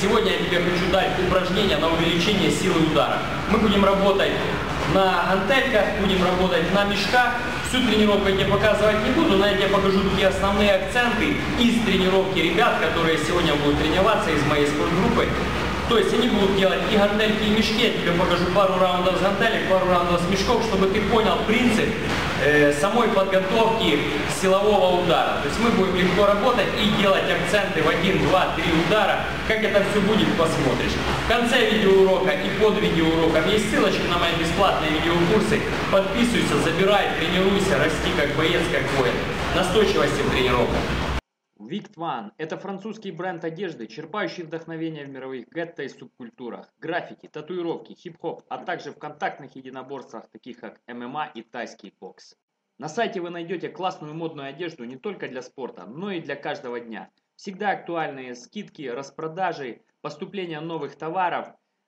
Сегодня я тебе хочу дать упражнение на увеличение силы удара. Мы будем работать на гантельках, будем работать на мешках. Всю тренировку я тебе показывать не буду, но я тебе покажу такие основные акценты из тренировки ребят, которые сегодня будут тренироваться из моей спортгруппы. То есть они будут делать и гантельки, и мешки. Я тебе покажу пару раундов с гантелек, пару раундов с мешков, чтобы ты понял принцип самой подготовки силового удара. То есть мы будем легко работать и делать акценты в 1, 2, 3 удара. Как это все будет, посмотришь. В конце видеоурока и под видеоуроком есть ссылочки на мои бесплатные видеокурсы. Подписывайся, забирай, тренируйся, расти как боец, как воин. Настойчивости в тренировках. WICKEDONE – это французский бренд одежды, черпающий вдохновение в мировых гетто и субкультурах, граффити, татуировки, хип-хоп, а также в контактных единоборствах, таких как ММА и тайский бокс. На сайте вы найдете классную модную одежду не только для спорта, но и для каждого дня. Всегда актуальные скидки, распродажи, поступление новых товаров,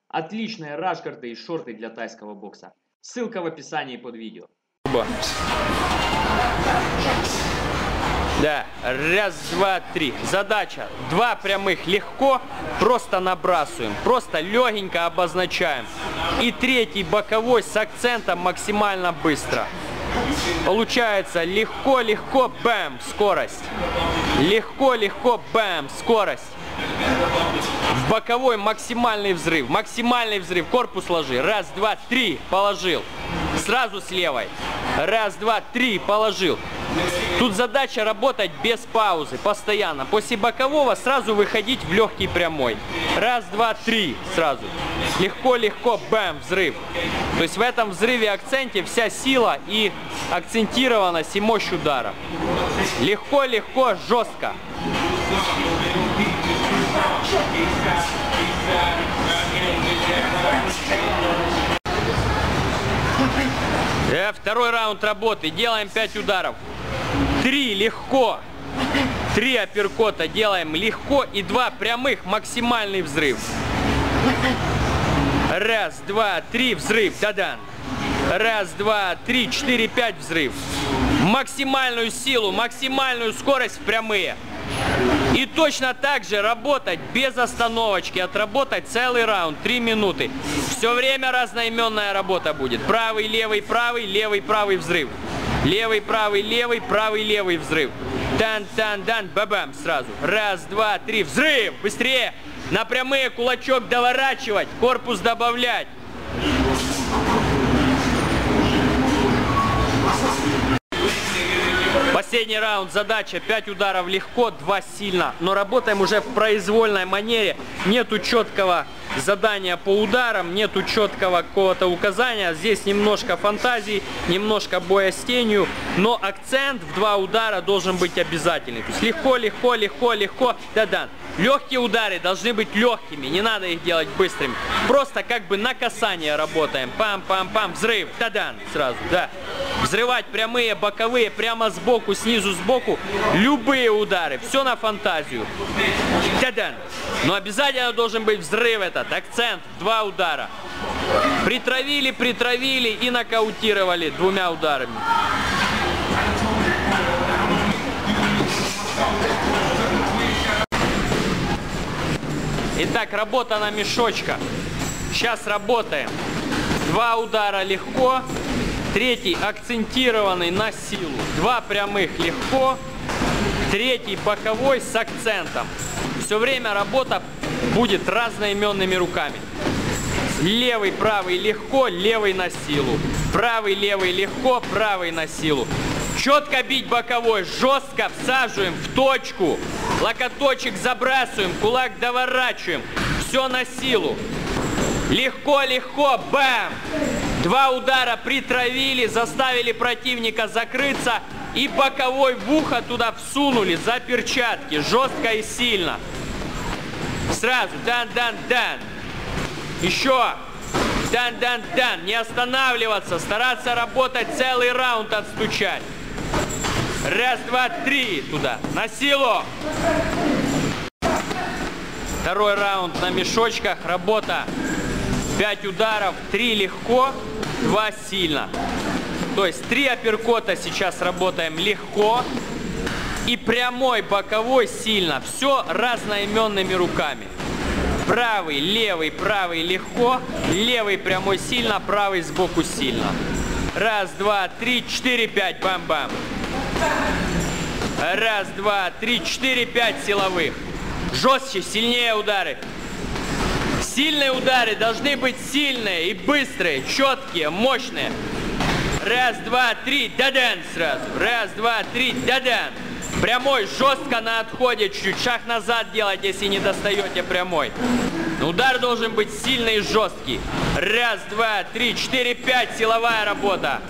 отличные рашгарты и шорты для тайского бокса. Ссылка в описании под видео. Да, раз, два, три. Задача. Два прямых легко, просто набрасываем, просто легенько обозначаем. И третий боковой с акцентом максимально быстро. Получается легко, легко, бэм, скорость. Легко, легко, бэм, скорость. В боковой максимальный взрыв, максимальный взрыв. Корпус ложи. Раз, два, три, положил. Сразу с левой. Раз, два, три, положил. Тут задача работать без паузы, постоянно. После бокового сразу выходить в легкий прямой. Раз, два, три, сразу. Легко, легко, бэм, взрыв. То есть в этом взрыве акценте вся сила и акцентированность и мощь удара. Легко, легко, жестко. Второй раунд работы. Делаем 5 ударов. 3 легко. 3 апперкота делаем легко. И 2 прямых. Максимальный взрыв. Раз, два, три. Взрыв. Да-да. Раз, два, три, 4, 5. Взрыв. Максимальную силу, максимальную скорость в прямые. И точно так же работать без остановочки. Отработать целый раунд. 3 минуты. Все время разноименная работа будет. Правый, левый, правый, левый, правый взрыв. Левый, правый, левый, правый, левый взрыв. Тан-тан-дан, ба-бам, сразу. Раз, два, три, взрыв. Быстрее. На прямые кулачок доворачивать. Корпус добавлять. Последний раунд, задача 5 ударов легко, 2 сильно, но работаем уже в произвольной манере, нету четкого задания по ударам, нету четкого какого-то указания, здесь немножко фантазии, немножко боя с тенью, но акцент в 2 удара должен быть обязательный. То есть легко, легко, легко, легко, да-да. Легкие удары должны быть легкими, не надо их делать быстрыми. Просто как бы на касание работаем. Пам-пам-пам, взрыв, та-дан, сразу, да. Взрывать прямые, боковые, прямо сбоку, снизу, сбоку. Любые удары, все на фантазию. Та-дан. Но обязательно должен быть взрыв этот, акцент, 2 удара. Притравили, притравили и нокаутировали 2 ударами. Итак, работа на мешочках. Сейчас работаем. 2 удара легко. 3-й акцентированный на силу. 2 прямых легко. 3-й боковой с акцентом. Все время работа будет разноименными руками. Левый, правый легко, левый на силу. Правый, левый легко, правый на силу. Четко бить боковой, жестко всаживаем в точку. Локоточек забрасываем, кулак доворачиваем. Все на силу. Легко, легко, бэм. 2 удара притравили, заставили противника закрыться. И боковой в ухо туда всунули за перчатки. Жестко и сильно. Сразу, дан-дан-дан. Еще. Дан-дан-дан. Не останавливаться, стараться работать целый раунд, отстучать. Раз, два, три. Туда. На силу. Второй раунд на мешочках. Работа. 5 ударов. 3 легко. 2 сильно. То есть 3 апперкота сейчас работаем легко. И прямой, боковой сильно. Все разноименными руками. Правый, левый, правый легко. Левый прямой сильно, правый сбоку сильно. Раз, два, три, четыре, пять. Бам-бам. Раз, два, три, четыре, пять силовых. Жестче, сильнее удары. Сильные удары должны быть сильные и быстрые, четкие, мощные. Раз, два, три, да-дан сразу. Раз, два, три, да-дан. Прямой, жестко на отходе, чуть-чуть шаг назад делать, если не достаете прямой. Удар должен быть сильный и жесткий. Раз, два, три, четыре, пять, силовая работа.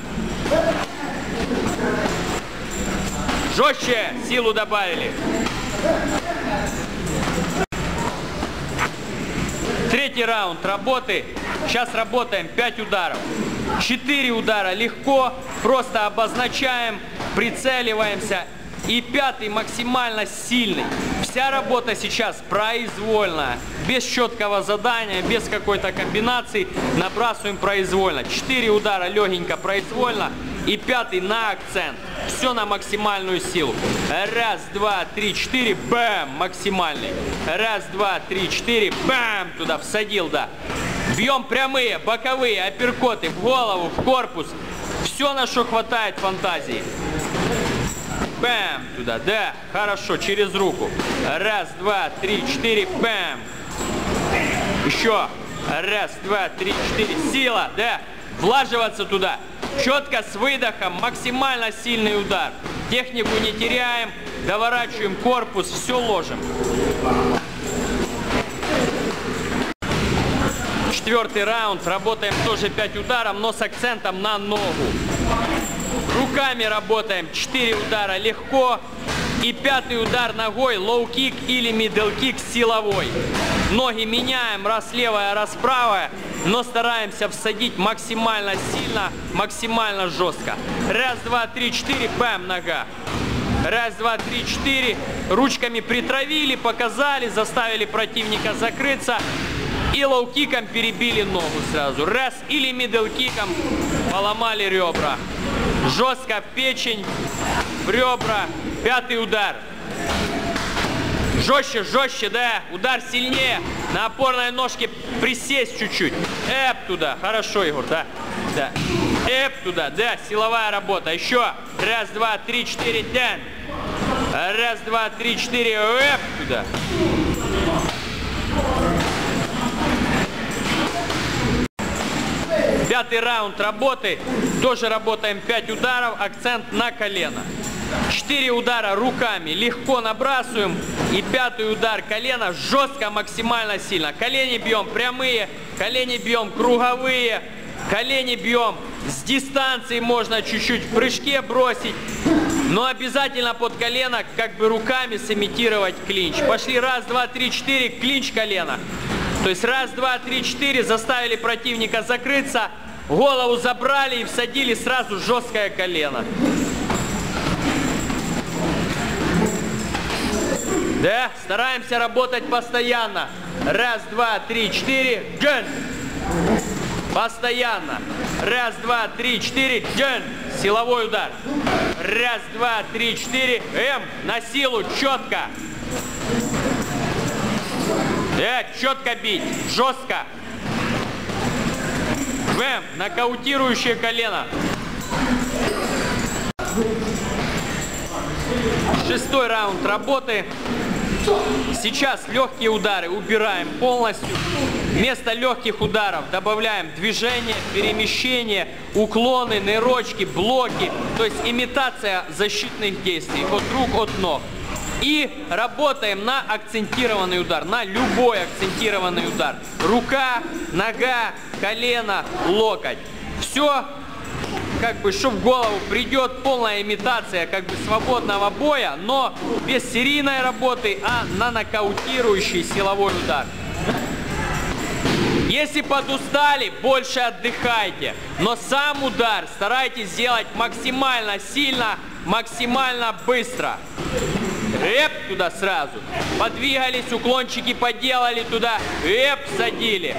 Жестче, силу добавили. Третий раунд работы. Сейчас работаем 5 ударов. 4 удара легко, просто обозначаем, прицеливаемся. И пятый максимально сильный. Вся работа сейчас произвольная. Без четкого задания, без какой-то комбинации. Набрасываем произвольно. 4 удара легенько произвольно. И пятый на акцент. Все на максимальную силу. Раз, два, три, четыре. Бэм! Максимальный. Раз, два, три, четыре. Бэм! Туда всадил, да. Бьем прямые, боковые, апперкоты в голову, в корпус. Все, на что хватает фантазии. Бэм! Туда, да. Хорошо, через руку. Раз, два, три, четыре. Бэм! Еще. Раз, два, три, четыре. Сила, да. Влаживаться туда. Четко, с выдохом, максимально сильный удар. Технику не теряем, доворачиваем корпус, все ложим. Четвертый раунд, работаем тоже 5 ударов, но с акцентом на ногу. Руками работаем, 4 удара легко. И пятый удар ногой, лоу-кик или мидл-кик силовой. Ноги меняем, раз левая, раз правая, но стараемся всадить максимально сильно, максимально жестко. Раз, два, три, четыре, бэм, нога. Раз, два, три, четыре. Ручками притравили, показали, заставили противника закрыться. И лоу-киком перебили ногу сразу. Раз, или мидл-киком поломали ребра. Жестко в печень, в ребра. Пятый удар. Жестче, жестче, да. Удар сильнее. На опорной ножке присесть чуть-чуть. Эп туда. Хорошо, Егор, да. Да. Эп туда, да. Силовая работа. Еще. Раз, два, три, четыре. Дэн. Раз, два, три, четыре. Эп туда. Пятый раунд работы. Тоже работаем 5 ударов. Акцент на колено. 4 удара руками легко набрасываем. И пятый удар колено жестко, максимально сильно. Колени бьем прямые, колени бьем круговые, колени бьем с дистанции, можно чуть-чуть в прыжке бросить. Но обязательно под колено как бы руками сымитировать клинч. Пошли раз, два, три, четыре, клинч колено. То есть раз, два, три, четыре, заставили противника закрыться, голову забрали и всадили сразу жесткое колено. Да, стараемся работать постоянно. Раз, два, три, четыре. Джен. Постоянно. Раз, два, три, четыре. Джен. Силовой удар. Раз, два, три, четыре. М. На силу. Четко. Да, четко бить. Жестко. М. Нокаутирующее колено. Шестой раунд работы. Сейчас легкие удары убираем полностью. Вместо легких ударов добавляем движение, перемещение, уклоны, нырочки, блоки. То есть имитация защитных действий от рук, от ног. И работаем на акцентированный удар, на любой акцентированный удар. Рука, нога, колено, локоть. Все, как бы, что в голову придет, полная имитация как бы свободного боя, но без серийной работы, а на нокаутирующий силовой удар. Если подустали, больше отдыхайте, но сам удар старайтесь сделать максимально сильно, максимально быстро. Эп туда сразу. Подвигались, уклончики поделали туда. Эп всадили.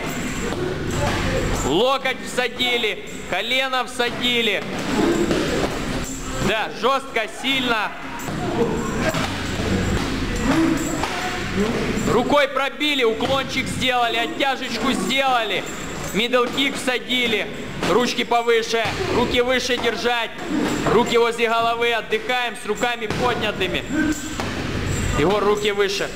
Локоть всадили, колено всадили. Да, жестко, сильно. Рукой пробили, уклончик сделали, оттяжечку сделали. Мидл-кик всадили. Ручки повыше, руки выше держать. Руки возле головы, отдыхаем с руками поднятыми. Его руки выше.